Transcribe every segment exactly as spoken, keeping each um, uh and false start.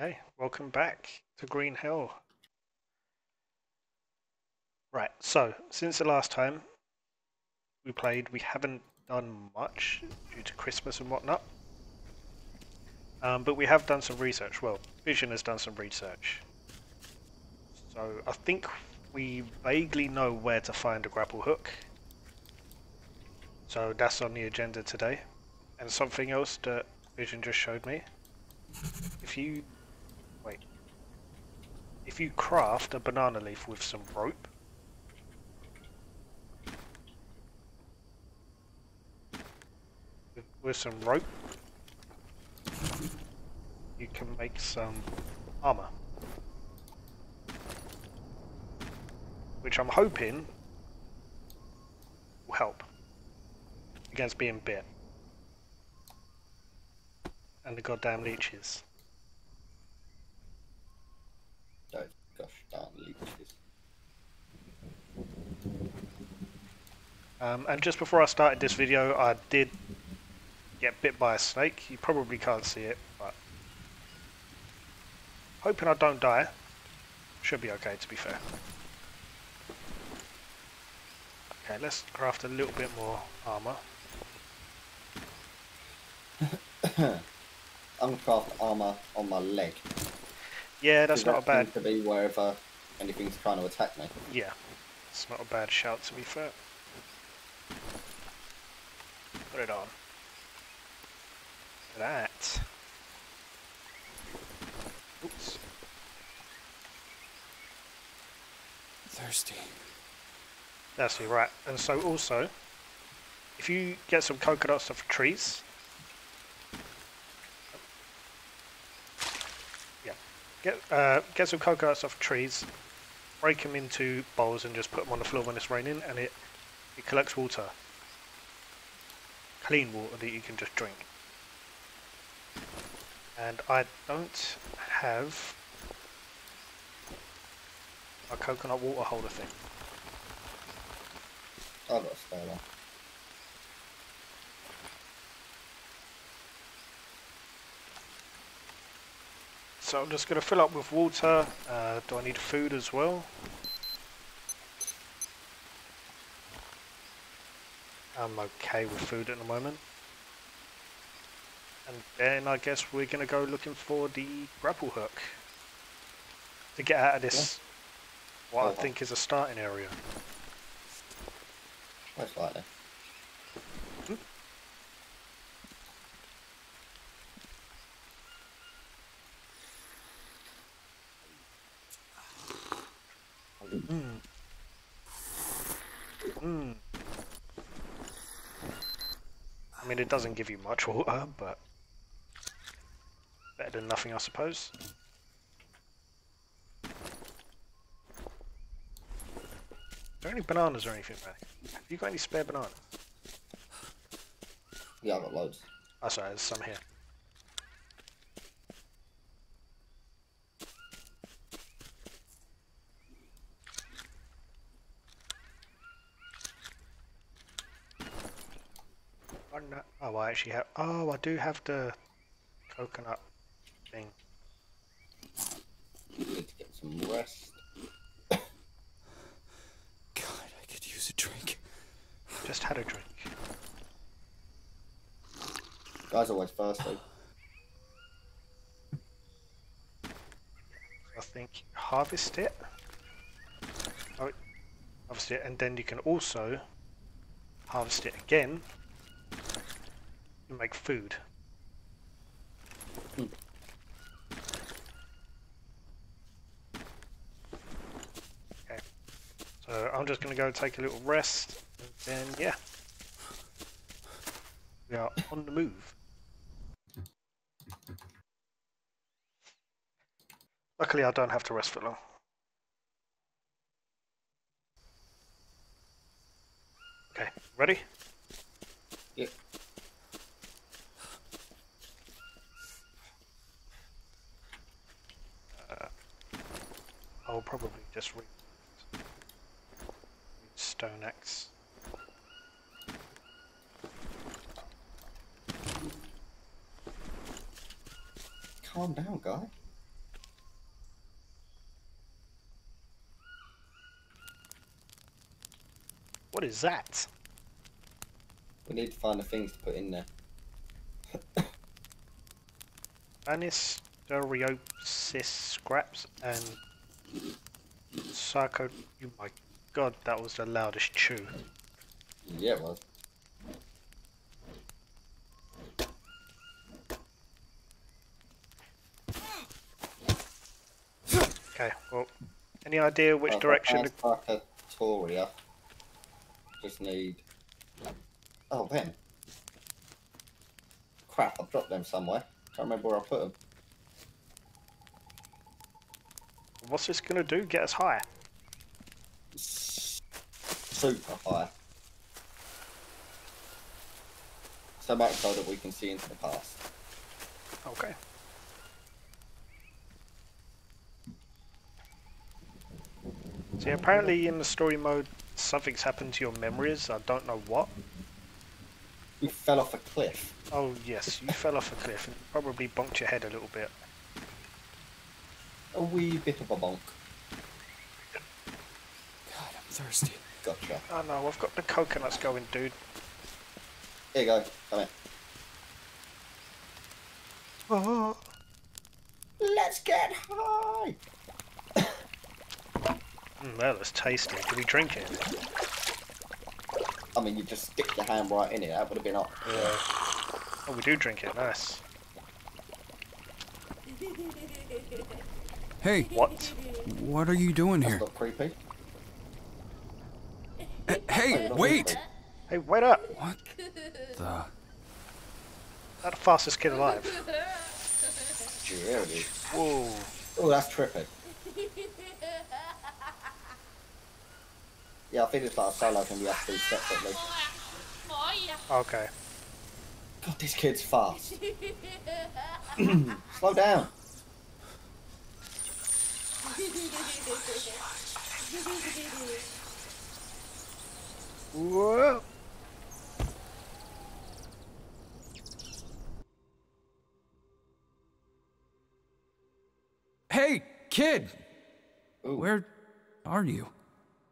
Okay, welcome back to Green Hell. Right, so since the last time we played, we haven't done much due to Christmas and whatnot. Um, but we have done some research. Well, Vision has done some research. So I think we vaguely know where to find a grapple hook. So that's on the agenda today. And something else that Vision just showed me. If you... wait. If you craft a banana leaf with some rope... With, with some rope... you can make some armor. Which I'm hoping will help against being bit. And the goddamn leeches. Oh, gosh darn leeches. Um, and just before I started this video, I did get bit by a snake. You probably can't see it, but hoping I don't die. Should be okay, to be fair. Okay, let's craft a little bit more armor. I'm gonna craft armor on my leg. Yeah, that's not that a bad. To be wherever anything's trying to attack me. Yeah, it's not a bad shout, to be fair. Put it on. Look at that. Oops. Thirsty. That's it, right. And so also, if you get some coconuts off trees. Get, uh, get some coconuts off trees, break them into bowls and just put them on the floor when it's raining, and it, it collects water. Clean water that you can just drink. And I don't have a coconut water holder thing. I've got a spare one. So I'm just going to fill up with water. Uh, do I need food as well? I'm okay with food at the moment. And then I guess we're going to go looking for the grapple hook. To get out of this, yeah. what oh, I think wow. is a starting area. Most likely. Hmm? Mm. Mm. I mean, it doesn't give you much water, but better than nothing, I suppose. Are there any bananas or anything, Manny? Have you got any spare banana? Yeah, I've got loads. Oh, sorry, there's some here. Oh, I actually have. Oh, I do have the coconut thing. Need to get some rest. God, I could use a drink. Just had a drink. Guys always thirsty. I think harvest it. Oh, harvest it, and then you can also harvest it again. Make food. Hmm. Okay, so I'm just gonna go take a little rest, and then yeah, we are on the move. Luckily, I don't have to rest for long. Okay, ready? Yep. I'll probably just read stone axe. Calm down, guy. What is that? We need to find the things to put in there. Banisteriopsis scraps and Sarco. Oh my god, that was the loudest chew. Yeah, it was. Okay, well, any idea which oh, direction? Sarcatoria. Just need. Oh, them. Crap, I've dropped them somewhere. Can't remember where I put them. What's this gonna do? Get us higher? Super high. So much so that we can see into the past. Okay. See, apparently in the story mode, something's happened to your memories. I don't know what. You fell off a cliff. Oh yes, you fell off a cliff and probably bonked your head a little bit. A wee bit of a bonk. God, I'm thirsty. Gotcha. Oh no, I've got the coconuts going, dude. Here you go, come here. Oh. Let's get high! Mm, that was tasty. Can we drink it? I mean, you just stick your hand right in it. That would have been up. Yeah. Oh, we do drink it. Nice. Hey. What? What are you doing That's here? Not creepy. H hey, not wait! Creepy. Hey, wait up! What the? Not the fastest kid alive. Jerry. Whoa. Oh, that's trippy. Yeah, I think it's like a solo can be have to do separately. Okay. God, this kid's fast. Slow down. Whoa. Hey, kid. Ooh. Where are you?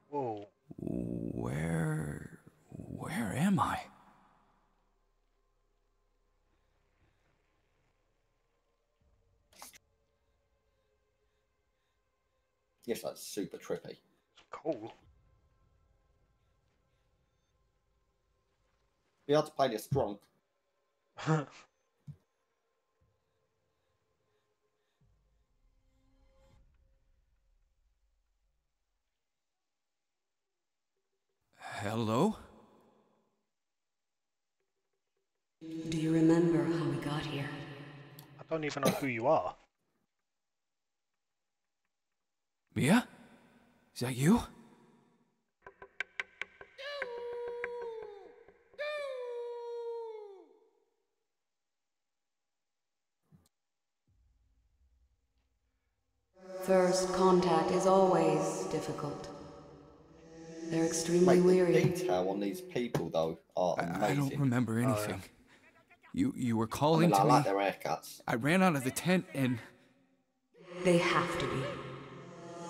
Whoa. Where... where am I? Yes, that's super trippy. Cool. We have to play this drunk. Hello? Do you remember how we got here? I don't even know who you are. Mia? Is that you? First contact is always difficult. They're extremely Mate, weary. The detail on these people, though, are amazing. I, I don't remember anything. Um, you you were calling I mean, to I like me. Their haircuts. I ran out of the tent and... They have to be.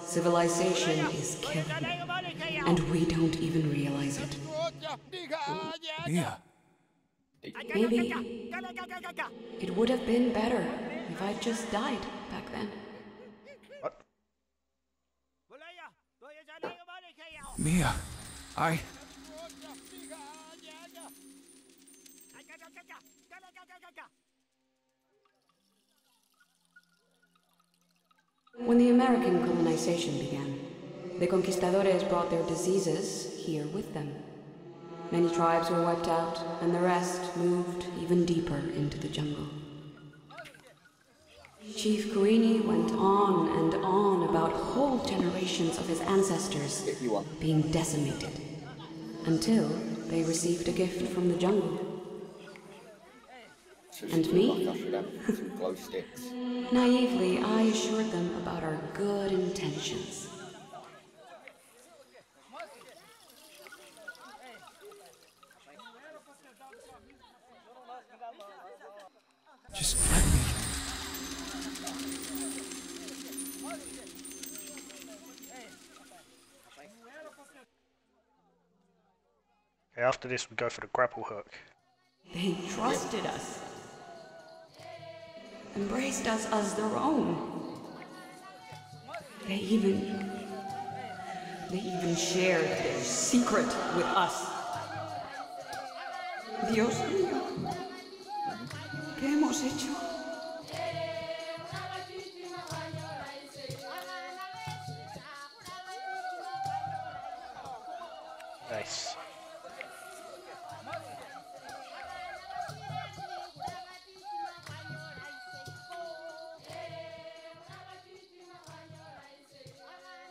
Civilization is killing, and we don't even realize it. Yeah. Maybe it would have been better if I'd just died back then. Mia, I... When the American colonization began, the conquistadores brought their diseases here with them. Many tribes were wiped out, and the rest moved even deeper into the jungle. Chief Kuini went on and on about whole generations of his ancestors being decimated, until they received a gift from the jungle. And me? Naively, I assured them about our good intentions. Just let me... After this we go for the grapple hook. They trusted us. Embraced us as their own. They even... They even shared their secret with us. Dios mío. ¿Qué hemos hecho? Nice.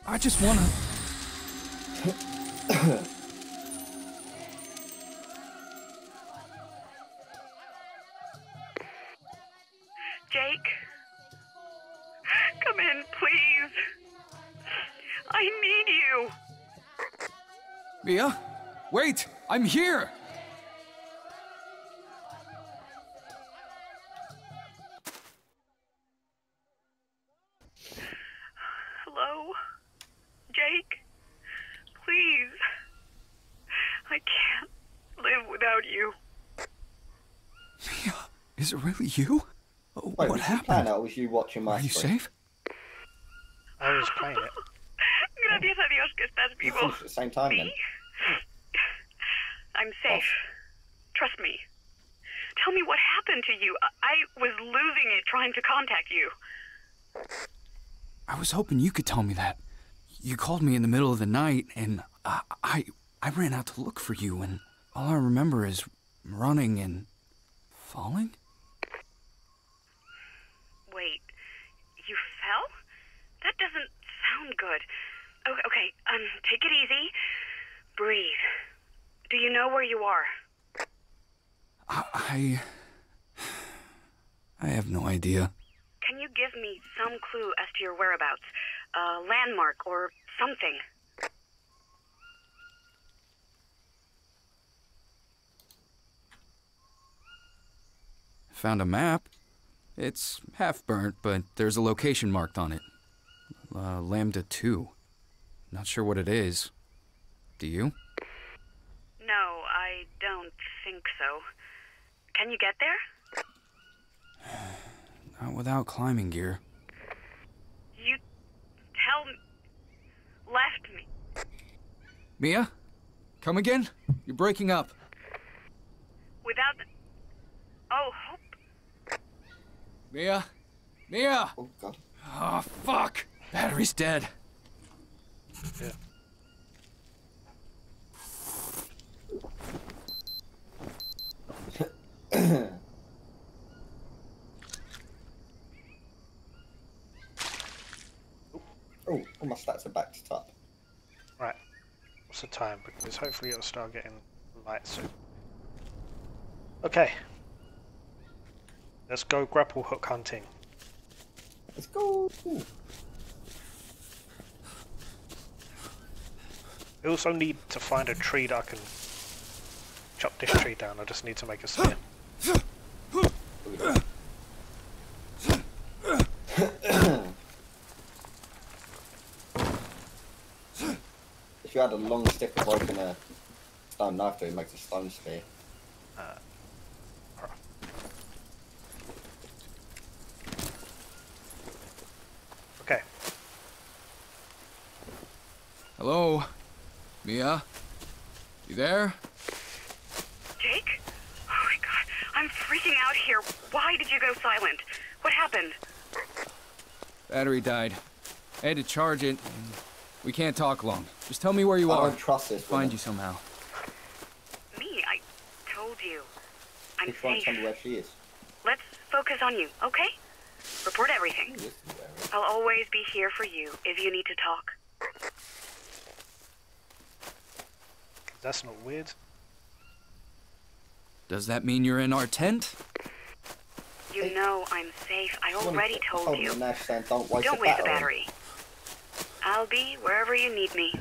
I just wanna... Jake, come in, please. I need you. Mia, wait, I'm here. Hello? Jake, please. I can't live without you. Mia, is it really you? Wait, what happened? That was you watching my Are you screen. Safe? I was playing it. Gracias a Dios que estás vivo. At the same time, me? Then. I'm safe. Off. Trust me. Tell me what happened to you. I was losing it trying to contact you. I was hoping you could tell me that. You called me in the middle of the night, and I, I, I ran out to look for you, and all I remember is running and falling. Wait, you fell? That doesn't sound good. Okay, okay, um, take it easy. Breathe. Do you know where you are? I... I have no idea. Can you give me some clue as to your whereabouts? A landmark or something? Found a map. It's half burnt, but there's a location marked on it. Uh, lambda two. Not sure what it is. Do you? No, I don't think so. Can you get there? Not without climbing gear. You tell me... left me. Mia? Come again? You're breaking up. Without... The... Oh, hope... Mia? Mia! Oh, God. Oh, fuck! Battery's dead. Yeah. Oh, all my stats are back to top. Right. What's the time? Because hopefully it'll start getting light soon. Okay. Let's go grapple hook hunting. Let's go! Ooh. I also need to find a tree that I can chop this tree down. I just need to make a spear. If you had a long stick of broken a stone knife to it, it makes a stone spear. Uh. Hello? Mia? You there? Jake? Oh my God, I'm freaking out here. Why did you go silent? What happened? Battery died. I had to charge it. We can't talk long. Just tell me where you I are. I don't trust this woman. Find you somehow. Me? I told you. I'm Just safe. Tell me where she is. Let's focus on you, okay? Report everything. I'll always be here for you if you need to talk. That's not weird. Does that mean you're in our tent? You know I'm safe. I already told you. Don't waste the battery. I'll be wherever you need me.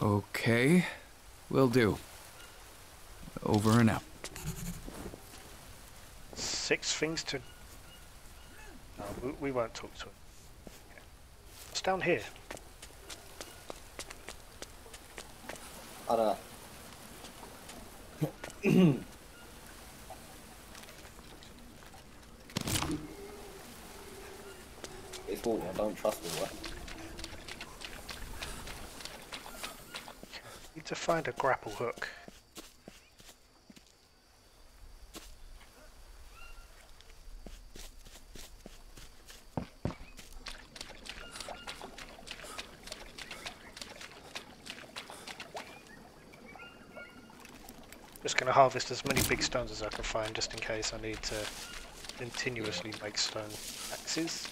Okay. Will do. Over and out. Six things to... No, we, we won't talk to him. Okay. What's down here? I don't know. It's all, I don't trust the way. Need to find a grapple hook. Harvest as many big stones as I can find, just in case I need to continuously make stone axes.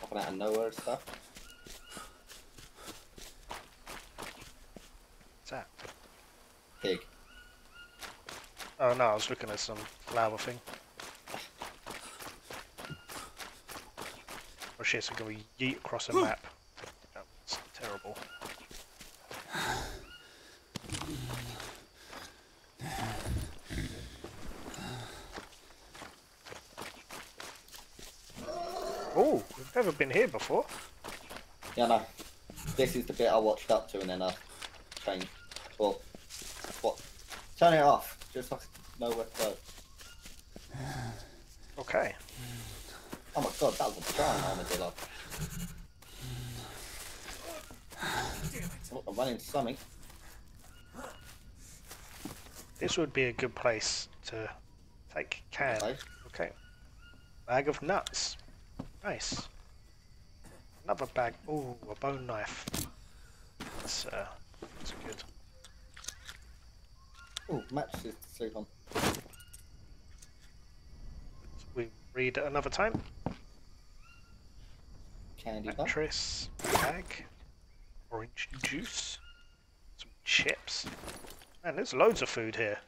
Talking out of nowhere stuff. What's that? Pig. Oh no, I was looking at some flower thing. Oh shit, so I'm going to yeet across a map. Terrible. Oh, we've never been here before. Yeah, no. This is the bit I watched up to and then I changed. Well, what? Turn it off. Just so I know where to go. Okay. Oh my god, that was a giant armadillo. I'm running into something. This would be a good place to take can. Okay. okay. Bag of nuts. Nice. Another bag. Ooh, a bone knife. That's, uh, that's good. Ooh, matches to sleep on. We read at another time. Candy bar. Mattress. Bag. Orange juice, some chips, and there's loads of food here.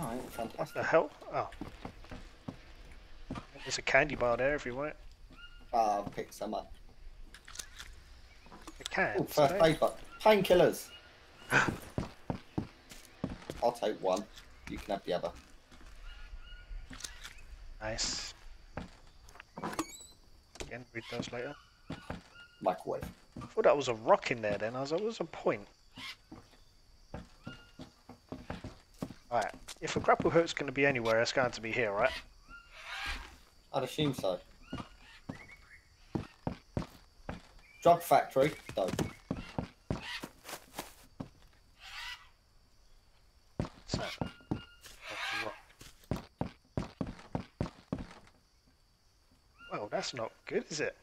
Alright, fantastic. What the hell? Oh. There's a candy bar there if you want it. Oh, I'll pick some up. The cans. Ooh, first aid box. Painkillers! I'll take one, you can have the other. Nice. Again, read those later. Microwave. I thought that was a rock in there then, I was like, what was the point? Alright, if a grapple hook's going to be anywhere, it's going to be here, right? I'd assume so. Drug factory, though. So, that's a rock. Well, that's not good, is it?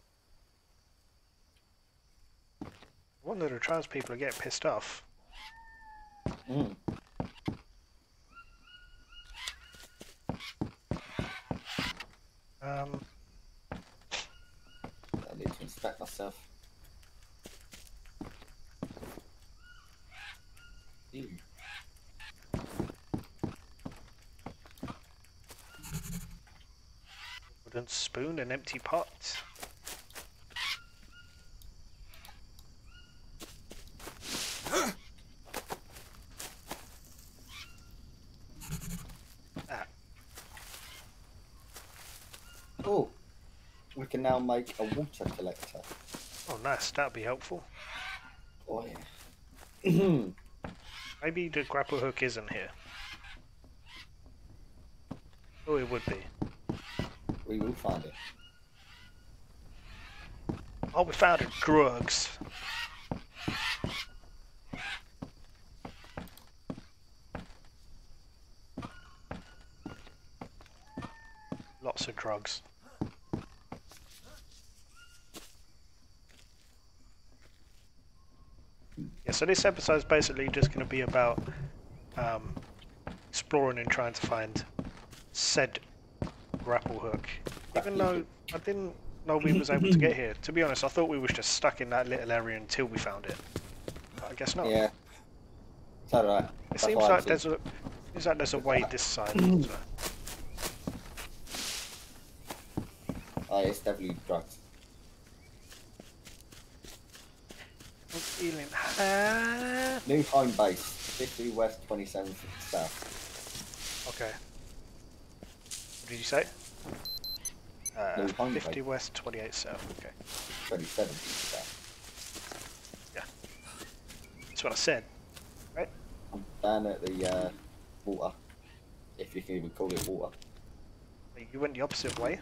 One of the trans people are getting pissed off. Mm. Um, I need to inspect myself. Ew. Wooden spoon and empty pot. Can now make a water collector. Oh nice, that'd be helpful. Oh yeah. Maybe the grapple hook isn't here. Oh it would be. We will find it. Oh we found it, drugs. Lots of drugs. So this episode is basically just going to be about um, exploring and trying to find said grapple hook. Even though I didn't know we was able to get here. To be honest, I thought we was just stuck in that little area until we found it. But I guess not. Yeah. It's alright. It seems like, there's a, seems like there's a way this side. So. Oh, it's definitely drugs. Feeling high. New home base, fifty west, twenty-seven south. Okay. What did you say? Uh, fifty base. west, twenty-eight south. Okay. twenty-seven south. That's what I said. Right? I'm down at the uh, water. If you can even call it water. You went the opposite way.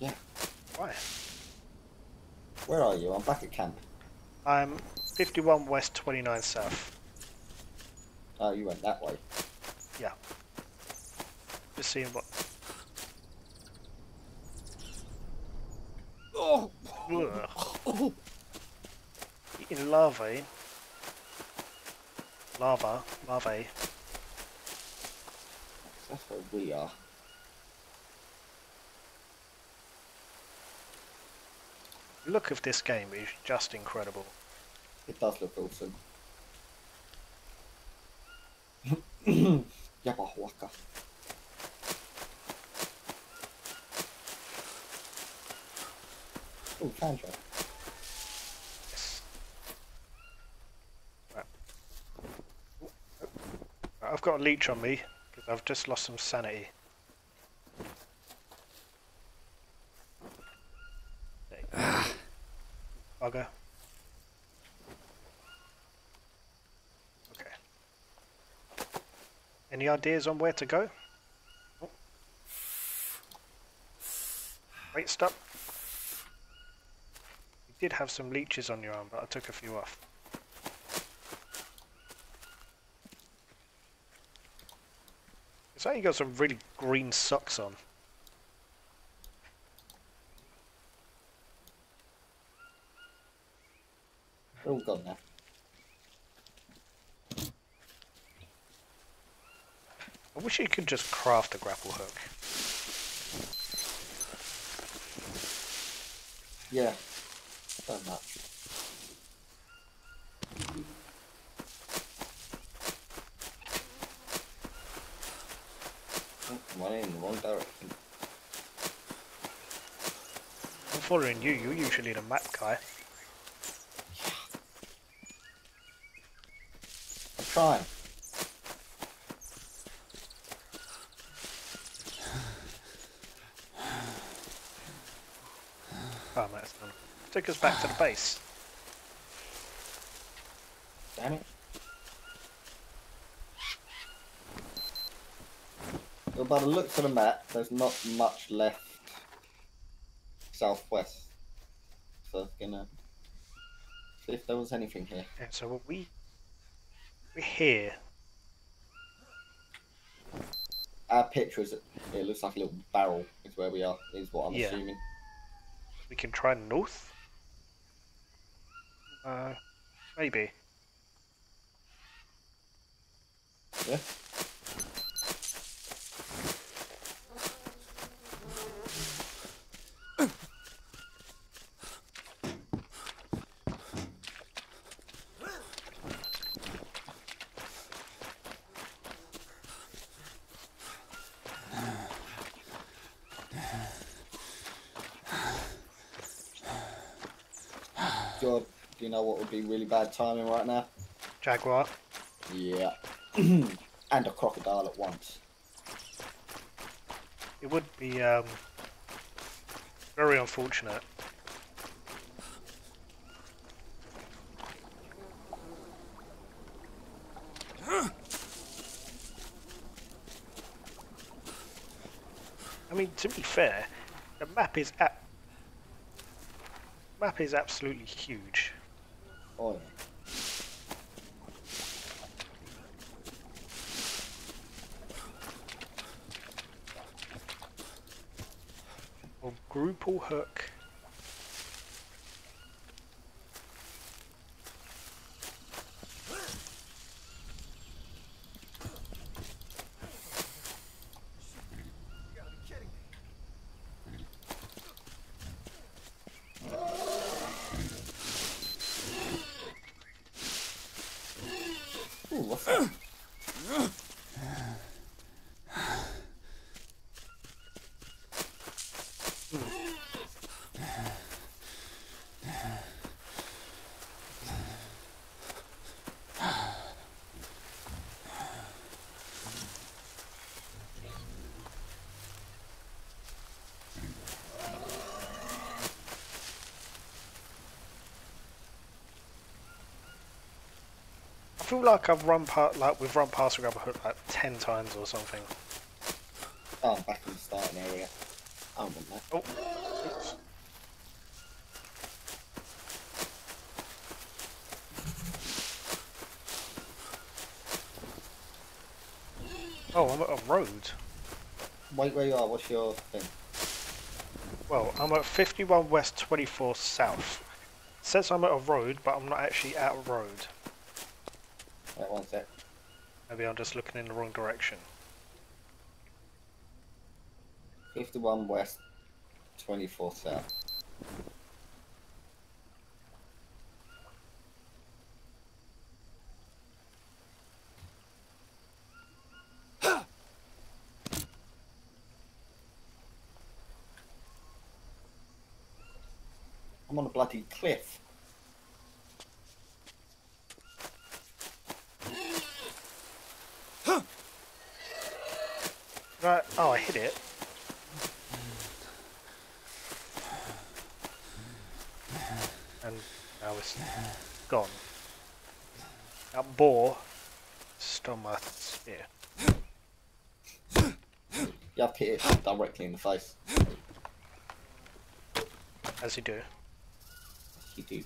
Yeah. Why? Where are you? I'm back at camp. I'm fifty-one west, twenty-nine south. Oh, you went that way. Yeah. Just seeing what. Oh. Oh. Eating larvae. Lava. Larvae. That's where we are. The look of this game is just incredible. It does look awesome. Yabahwaka. Oh, Chandra. Yes. Right. I've got a leech on me. I've just lost some sanity. Bugger. Okay. Any ideas on where to go? Oh. Wait, stop. You did have some leeches on your arm, but I took a few off. So you got some really green socks on. They're all gone now. I wish you could just craft a grapple hook. Yeah, so much. In the wrong direction. I'm following you, you're usually the map guy. I'm trying. Oh, that's done. Took us back to the base. Damn it. Well, by the looks of the map, there's not much left southwest. So I was gonna see if there was anything here. Yeah, so what we we're here. Our picture is it looks like a little barrel is where we are, is what I'm yeah. assuming. We can try north? Uh maybe. Yeah. God, do you know what would be really bad timing right now? Jaguar. Yeah. And a crocodile at once. It would be um, very unfortunate. I mean, to be fair, the map is at map is absolutely huge. Oh, yeah. Well, grapple hook. I feel like I've run past, like we've run past a grabber hook like ten times or something. Oh, back in the starting area. I don't want that. Oh. Oops. Oh, I'm at a road. Wait where you are, what's your thing? Well, I'm at fifty-one west, twenty-four south. It says I'm at a road, but I'm not actually at a road. Wait one sec. Maybe I'm just looking in the wrong direction. fifty-one west, twenty-four south. I'm on a bloody cliff. Huh. Right, oh, I hit it. And now it's gone. That boar stole my spear. You have to hit it directly in the face. As you do. You do.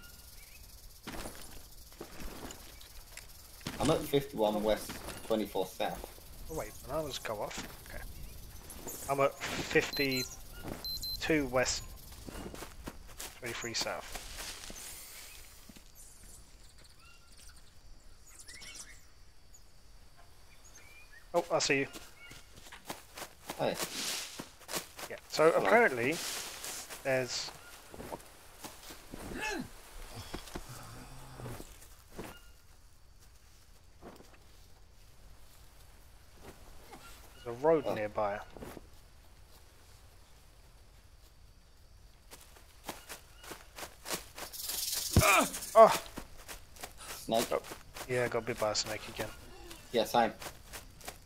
I'm at fifty-one west, twenty-four south. Oh wait, bananas go off. Okay. I'm at fifty-two west, twenty-three south. Oh, I see you. Oh yeah. Yeah. So hello. Apparently, there's. There's a road oh. nearby. Ah! Oh! Snake. Oh. Yeah, I got bit by a snake again. Yeah, same.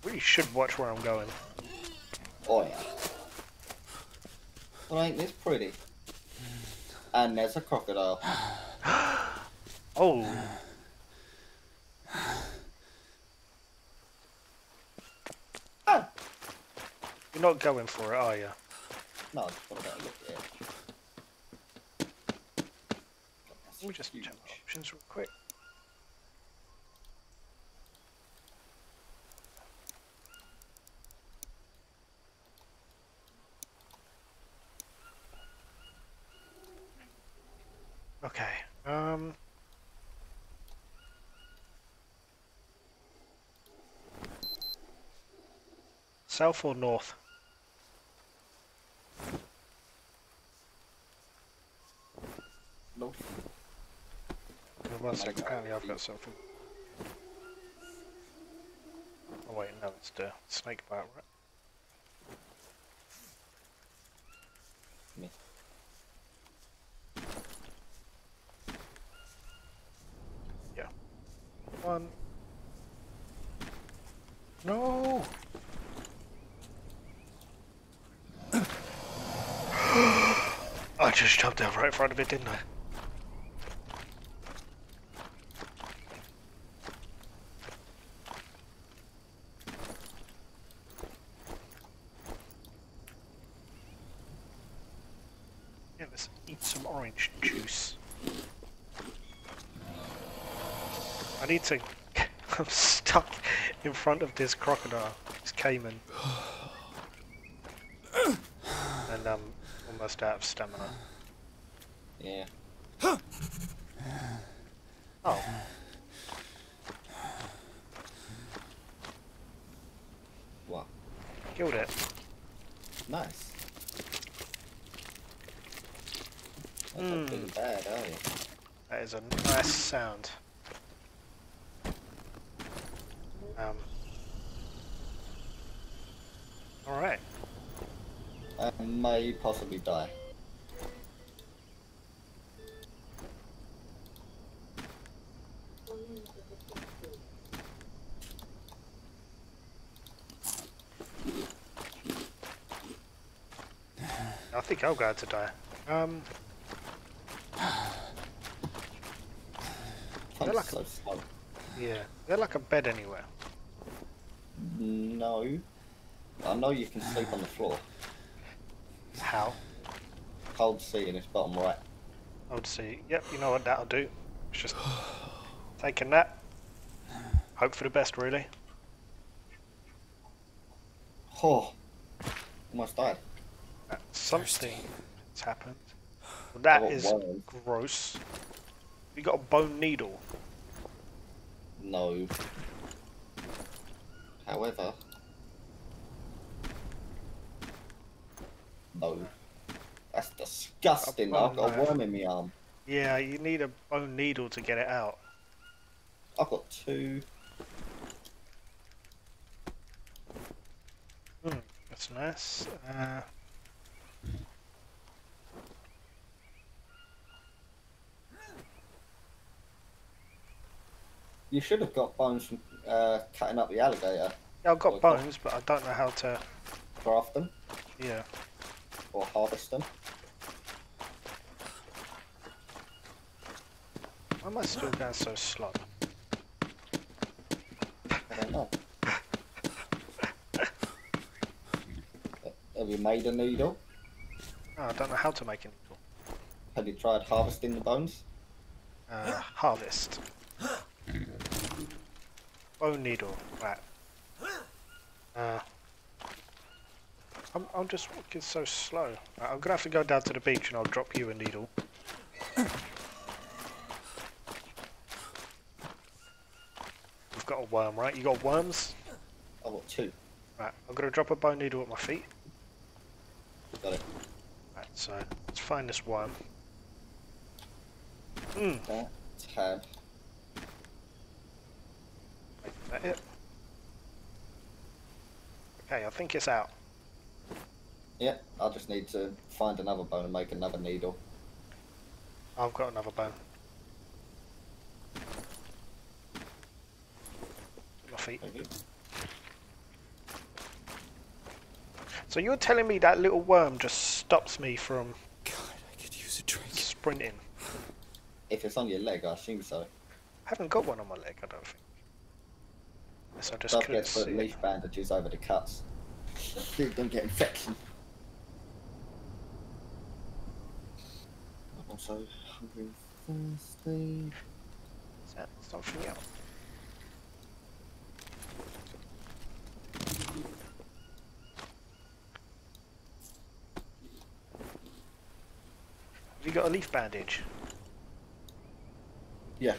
Really should watch where I'm going. Oh yeah. Well, ain't this pretty? And there's a crocodile. Oh. Oh. You're not going for it, are you? No, I just thought about looking at it. We'll just change options real quick. Okay, um... south or north? North. One second, apparently I've got something. Oh wait, no, it's the snake bite, right? Me. One. No. I just jumped out right in front of it, didn't I? Yeah, let's eat some orange juice. I need to... I'm stuck in front of this crocodile, this caiman. And I'm almost out of stamina. Yeah. Oh. What? Killed it. Nice. That's mm. not too bad, are you? That is a nice sound. Um, Alright. I may possibly die. I think I'll go out to die. Um, I'm so slow. Yeah. Is there like a bed anywhere? No. I know you can sleep on the floor. How? Cold sea in its bottom right. Cold sea. Yep, you know what that'll do. It's just taking that. Hope for the best, really. Oh. Almost died. Something has happened. Well, that is wild. Gross. You got a bone needle? No. However. No. That's disgusting. I've got a worm in my arm. Yeah, you need a bone needle to get it out. I've got two. Hmm, that's nice. Uh... You should have got bones from uh, cutting up the alligator. Yeah, I've got or bones, but I don't know how to... Craft them? Yeah. Or harvest them. Why am I still going so slow? I don't know. Have you made a needle? Oh, I don't know how to make a needle. Have you tried harvesting the bones? Uh, harvest. Bone needle, right. Uh, I'm, I'm just walking so slow. Right, I'm gonna have to go down to the beach and I'll drop you a needle. We've got a worm, right? You got worms? I've got two. Right, I'm gonna drop a bone needle at my feet. Got it. Right, so let's find this worm. Mm. That tab. Wait, is that it? Okay, I think it's out. Yeah, I just need to find another bone and make another needle. I've got another bone. My feet. Maybe. So you're telling me that little worm just stops me from... God, I could use a drink. Sprinting. If it's on your leg, I assume so. I haven't got one on my leg, I don't think. So I just don't couldn't see. Put leaf bandages over the cuts. Dude, don't get infection. I'm so hungry and thirsty. Is that something else? Have you got a leaf bandage? Yeah.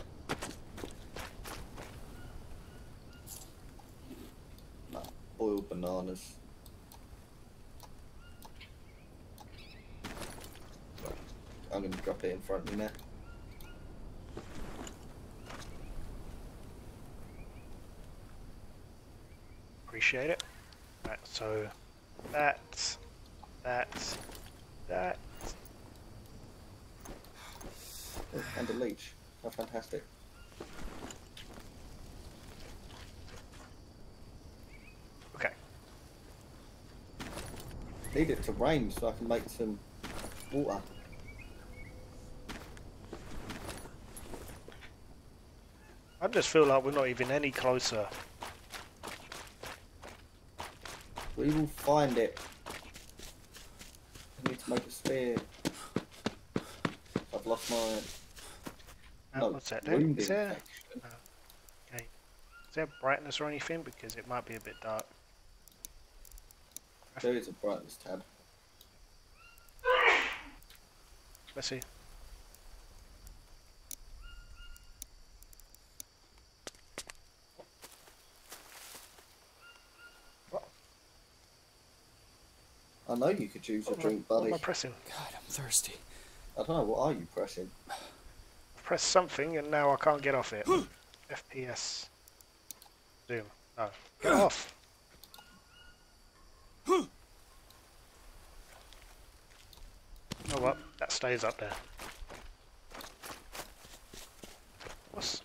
Nah, boiled bananas. I'm gonna drop it in front of me now. Appreciate it. Right, so that, that, that. Oh, and a leech. How fantastic. Okay. Need it to rain so I can make some water. I just feel like we're not even any closer. We will find it. I need to make a spear. I've lost my... Uh, no, what's that do? Is there, uh, okay. Is there brightness or anything? Because it might be a bit dark. There is a brightness tab. Let's see. What? I know you could choose what a drink, I, buddy. What am I pressing? God, I'm thirsty. I don't know, what are you pressing? Press something and now I can't get off it. F P S. Zoom. No. Get off! Oh well, that stays up there. What's,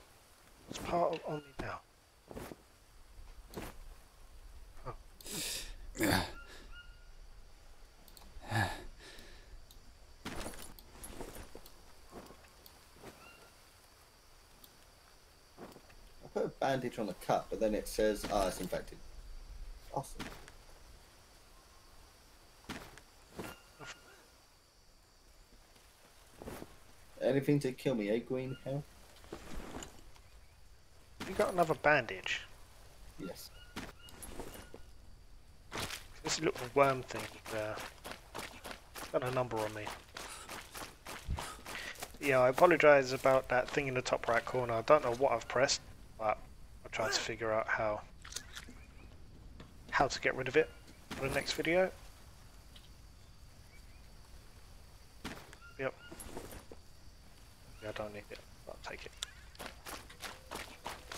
what's part of on me now? Oh. bandage on the cut, but then it says, ah, oh, it's infected. Awesome. Anything to kill me, eh, Green Hell? You got another bandage? Yes. This little worm thing there. Got a number on me. Yeah, I apologise about that thing in the top right corner. I don't know what I've pressed, but I'll try to figure out how how to get rid of it for the next video. Yep. Yeah, I don't need it. I'll take it.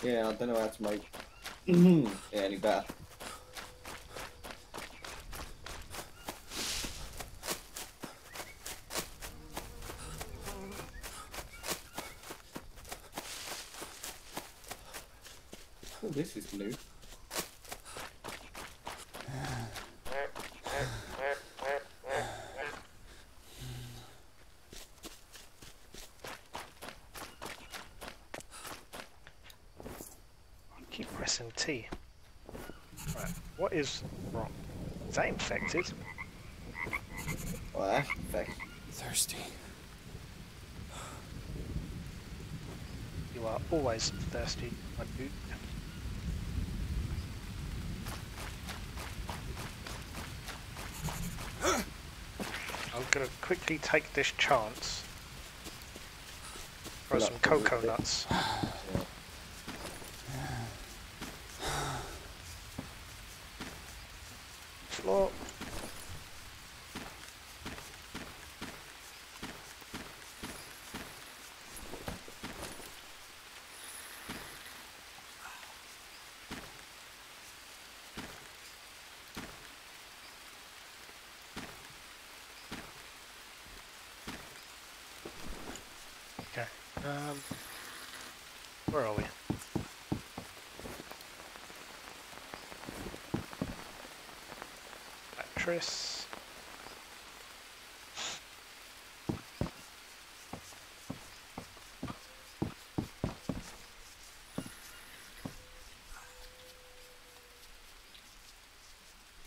Yeah, I don't know how to make it yeah, any better. Oh, this is new. Keep pressing T. Right, what is wrong? Is that infected? Well, that's infected. Thirsty. You are always thirsty, my dude. I'm gonna quickly take this chance. Throw some cocoa nuts. Floor. Okay. Um. Where are we? Mattress.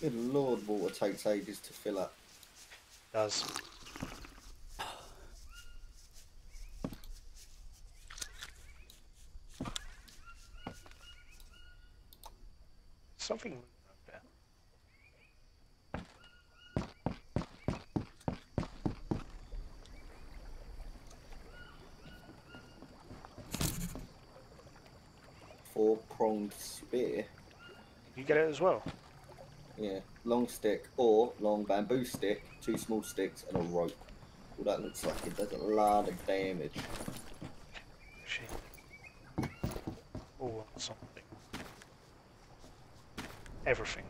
Good lord, water takes ages to fill up. It does. Something like that. Four pronged spear. You get it as well? Yeah, long stick or long bamboo stick, two small sticks and a rope. Well, that looks like it does a lot of damage. Shit. Oh, something. Everything.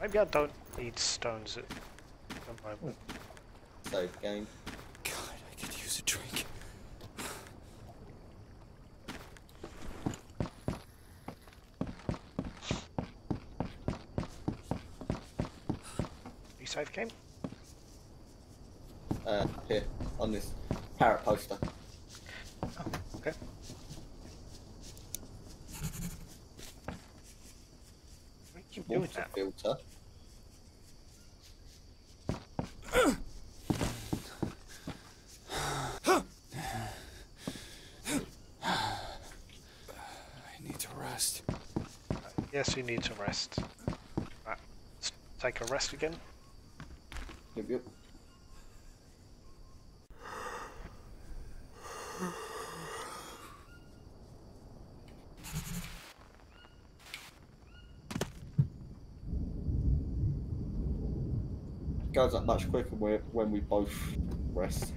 Maybe I don't need stones at the moment. Save game. God, I could use a drink. You save game? Uh, here, on this parrot poster. Oh, okay. Water filter. I need to rest. Yes, you need to rest. Right. Let's take a rest again. Yep, yep. Goes up much quicker when we both rest.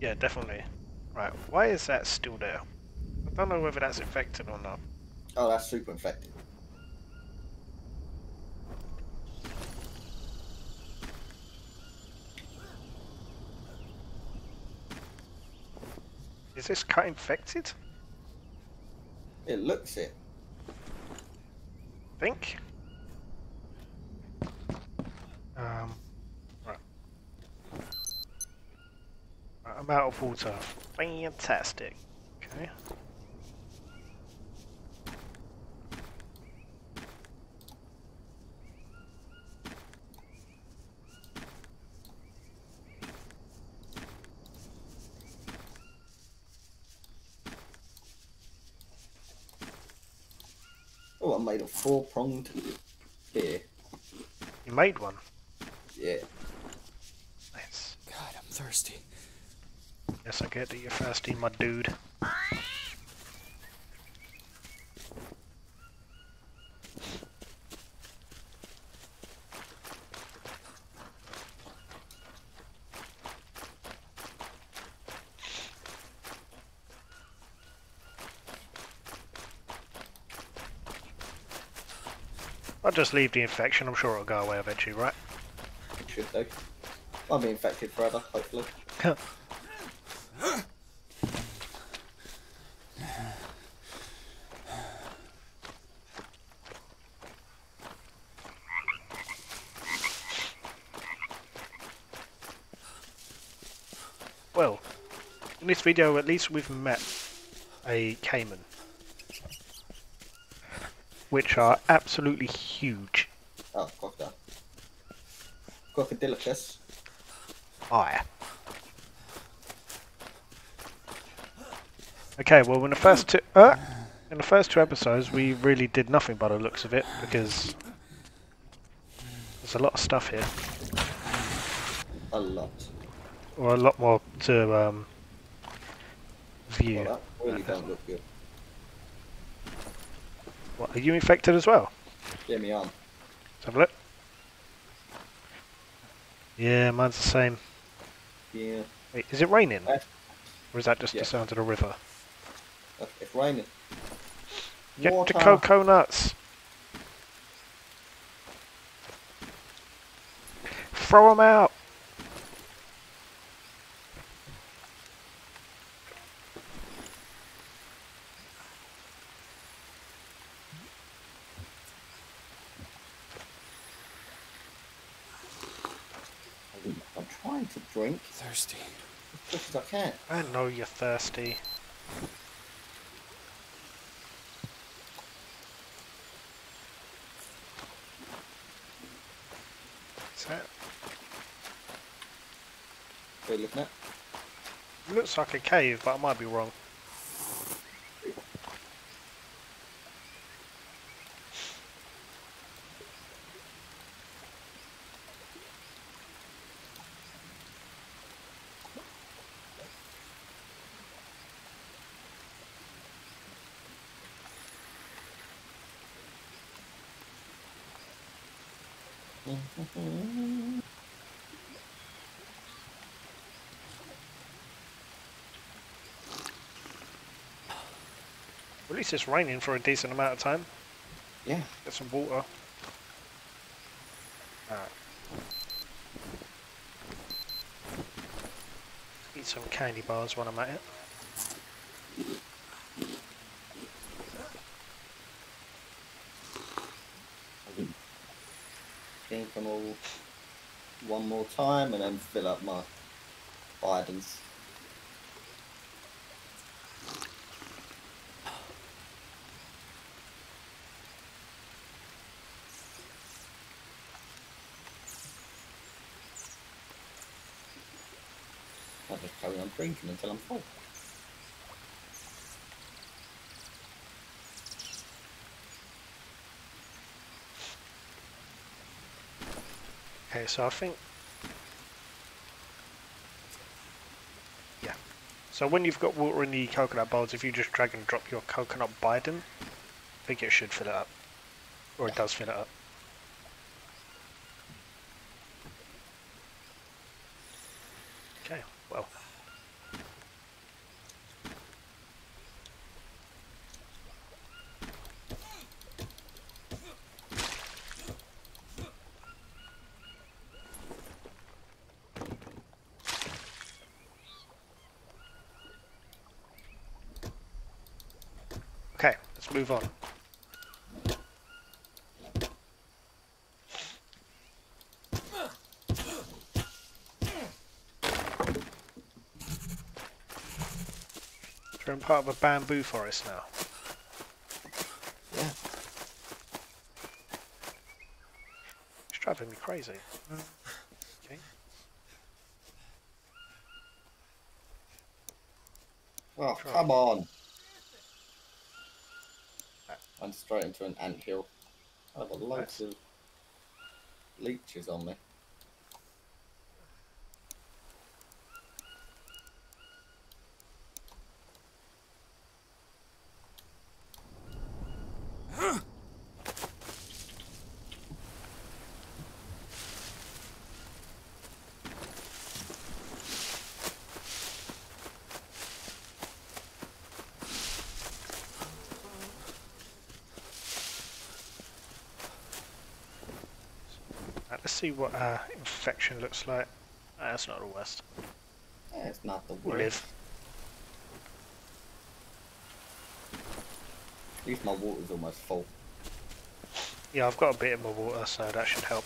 Yeah, definitely. Right, why is that still there? I don't know whether that's infected or not. Oh, that's super infected. Is this cut infected? It looks it. Think? Um... I'm out of water. Fantastic. Okay. got made a four-pronged here. You made one? Yeah. Nice. God, I'm thirsty. Yes, I get that you're thirsty, my dude. I'll just leave the infection, I'm sure it'll go away eventually, right? It should do. I'll be infected forever, hopefully. Well, in this video at least we've met a caiman, which are absolutely huge. Oh, crocodile. Crocodilicus. Oh, yeah. Okay, well, in the first two, uh, in the first two episodes, we really did nothing by the looks of it because there's a lot of stuff here. A lot. Or a lot more to um, view. Well, that really doesn't look good. What, are you infected as well? Yeah, me arm. Let's have a look. Yeah, mine's the same. Yeah. Wait, is it raining? Uh, or is that just yeah. the sound of the river? Uh, it's raining. Get Water. the coconuts! Throw them out! Drink. Thirsty. As much as I can. I know you're thirsty. What's that? What are you looking at? It looks like a cave, but I might be wrong. At least it's raining for a decent amount of time. Yeah. Get some water. Alright. Eat some candy bars when I'm at it. Drink them all one more time and then fill up my Biden's. I'll just carry on drinking until I'm full. Okay, so I think... Yeah. So when you've got water in the coconut bowls, if you just drag and drop your coconut by them, I think it should fill it up. Or it does fill it up. Okay, well... Okay, let's move on. We're in part of a bamboo forest now. Yeah. It's driving me crazy. Okay. Oh, come on. and straight into an anthill. I have loads of leeches on me. See what uh, infection looks like. Uh, that's not the worst. Yeah, it's not the worst. Live. At least my water's almost full. Yeah, I've got a bit in my water, so that should help.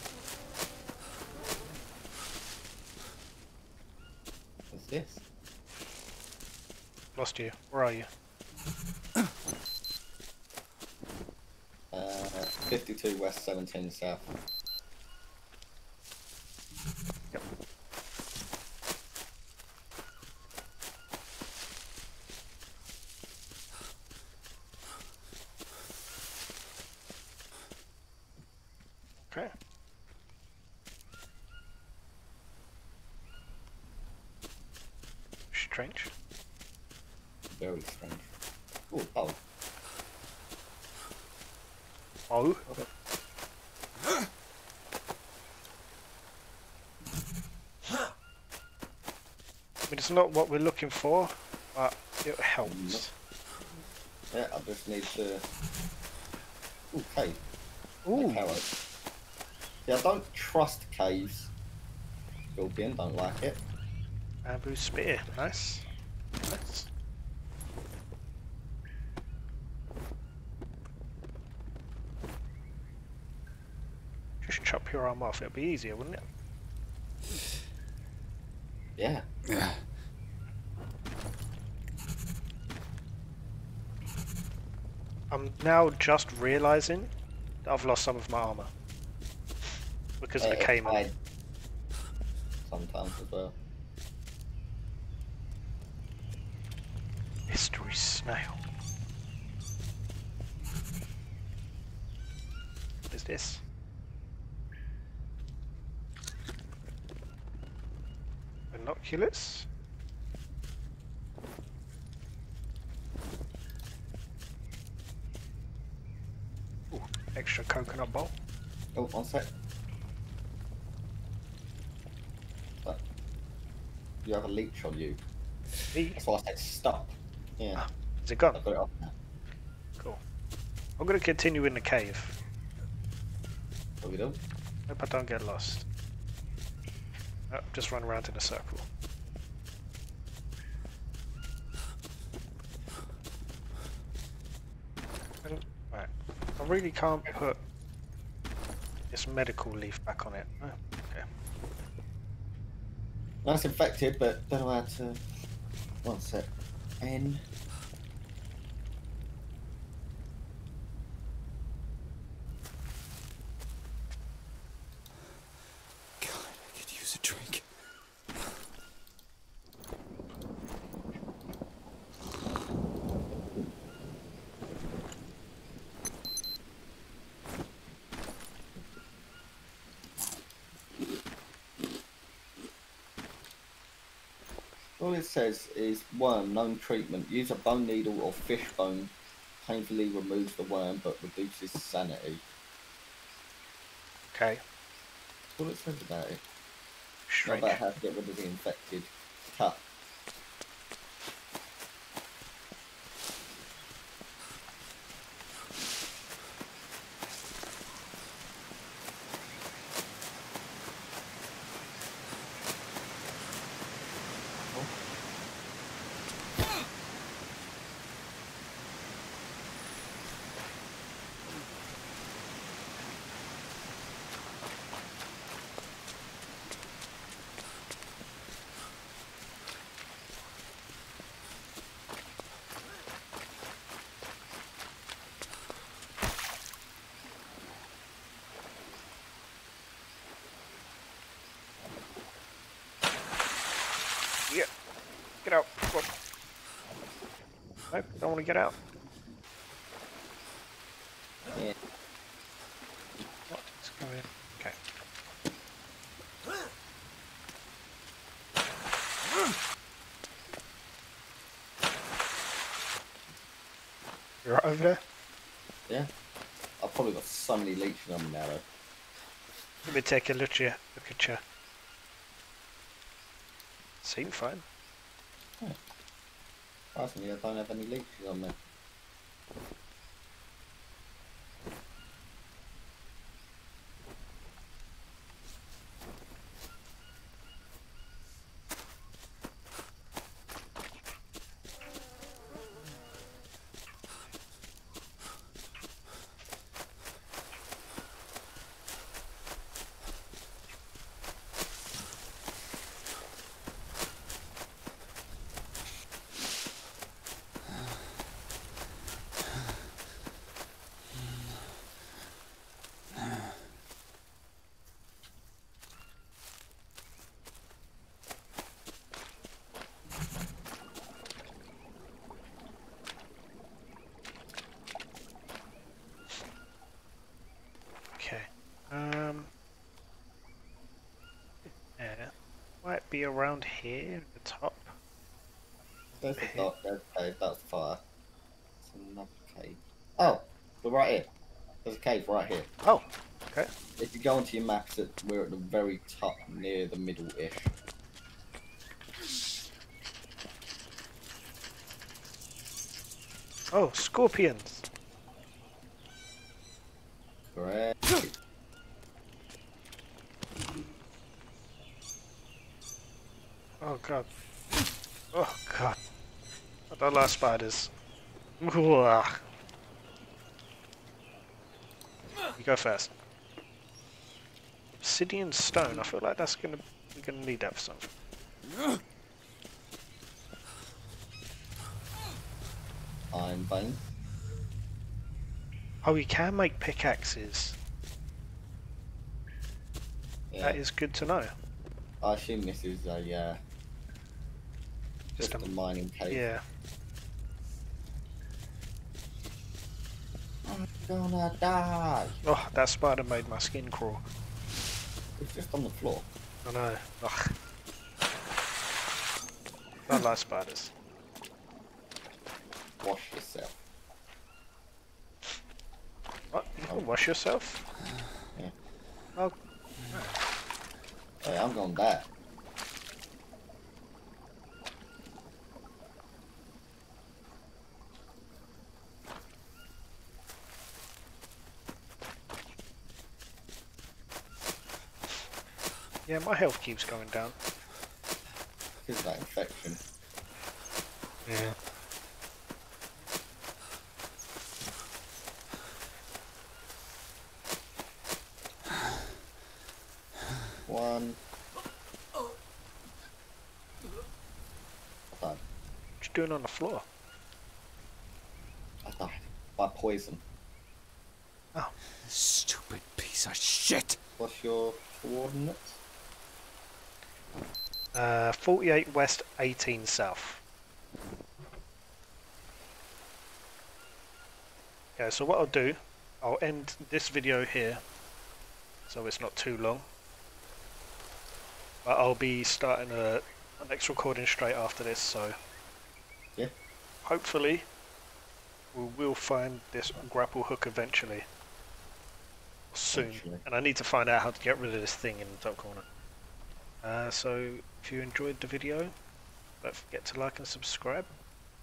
What's this? Lost you. Where are you? uh, fifty-two west, seventeen south. It's not what we're looking for, but it helps. Yeah, I just need to... Ooh, cave. Ooh. Yeah, I don't trust caves. Building, don't like it. Bamboo spear, nice. Nice. Just chop your arm off, it'll be easier, wouldn't it? Yeah. I'm now just realising that I've lost some of my armour because uh, of the caiman. Sometimes as well. Mystery snail. What is this? Binoculars? Extra coconut bowl. Oh, one sec. What? You have a leech on you. Leech? That's why I said stop. Yeah. Ah, is it gone? I've got it off now. Cool. I'm going to continue in the cave. What are we doing? Hope I don't get lost. Oh, just run around in a circle. I really can't put this medical leaf back on it. Oh, okay. That's infected, but don't know how to. One sec. N. God, I could use a drink. All it says is worm, known treatment. Use a bone needle or fish bone. Painfully removes the worm but reduces sanity. Okay. That's all it says about it. Shrink. Not about how to get rid of the infected. Cut. Get out. Nope, don't want to get out. Yeah. What's going on? You're right over there? Yeah. I've probably got so many leeches on me now though. Let me take a look at you. Look at you. Seem fine. Yeah. Personally, I don't have any leeches on me. Be around here at the top. There's the dark, there's the cave, that's the fire. There's another cave. Oh, we're right here. There's a cave right here. Oh, okay. If you go onto your map, we're at the very top, near the middle-ish. Oh, scorpions. Great. Oh god. Oh god. I don't like spiders. You go first. Obsidian stone, I feel like that's gonna we're gonna need that for something. Iron bone. Oh, you can make pickaxes. Yeah. That is good to know. I assume this is a yeah. Uh... Just a mining cave. Yeah. I'm gonna die. Oh, that spider made my skin crawl. It's just on the floor. I know. Ugh. I like spiders. Wash yourself. What? You can oh. wash yourself? Yeah. Oh. Hey, I'm going back. Yeah, my health keeps going down. Because of that infection. Yeah. One. What you doing on the floor? I died by poison. Oh, stupid piece of shit! What's your coordinates? Uh, forty-eight west, eighteen south. Okay, so what I'll do, I'll end this video here, so it's not too long. But I'll be starting a, a next recording straight after this, so yeah. Hopefully, we will find this grapple hook eventually, soon. Actually. And I need to find out how to get rid of this thing in the top corner. Uh, so if you enjoyed the video, don't forget to like and subscribe,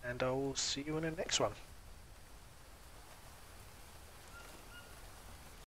and I will see you in the next one.